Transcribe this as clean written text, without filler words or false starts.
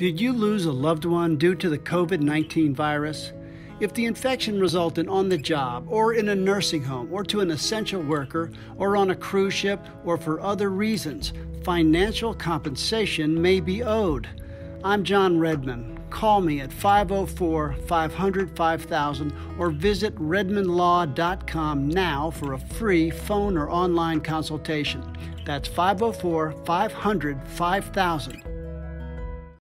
Did you lose a loved one due to the COVID-19 virus? If the infection resulted on the job or in a nursing home or to an essential worker or on a cruise ship or for other reasons, financial compensation may be owed. I'm John Redmann. Call me at 504-500-5000 or visit redmannlaw.com now for a free phone or online consultation. That's 504-500-5000.